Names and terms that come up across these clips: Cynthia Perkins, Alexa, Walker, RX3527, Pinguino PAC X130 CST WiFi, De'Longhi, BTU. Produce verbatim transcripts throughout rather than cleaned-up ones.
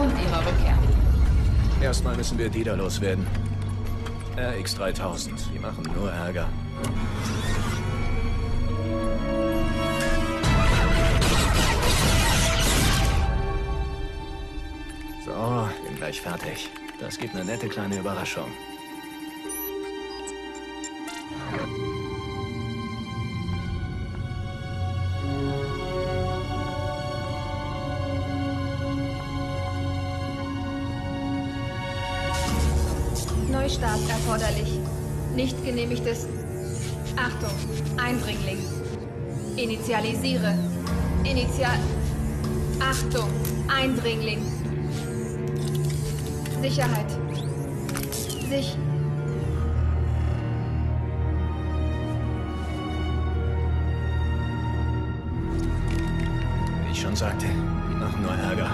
und ihrer Rückkehr. Erstmal müssen wir die da loswerden. R X dreitausend, die machen nur Ärger. So, bin gleich fertig. Das gibt eine nette kleine Überraschung. Neustart erforderlich. Nicht genehmigtes... Achtung, Eindringling. Initialisiere. Initial... Achtung, Eindringling. Sicherheit. Sich... Wie ich schon sagte, die machen nur Ärger.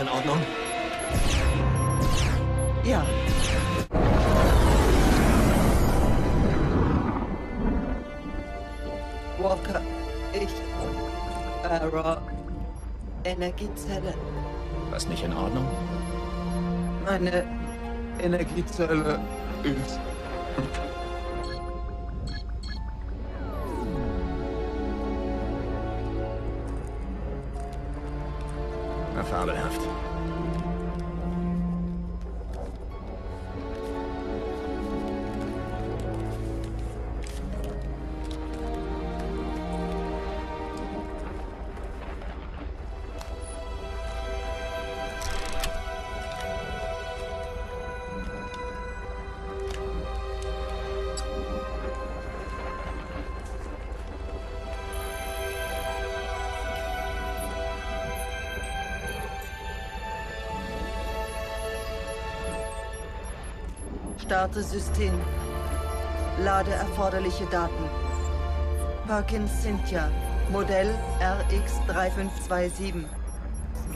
In Ordnung? Ja. Walker, ich... Äh, Rock. Energiezelle. Was nicht in Ordnung? Meine Energiezelle ist... Fabelhaft. Starte System. Lade erforderliche Daten. Perkins Cynthia, Modell R X drei fünf zwei sieben.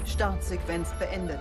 Startsequenz beendet.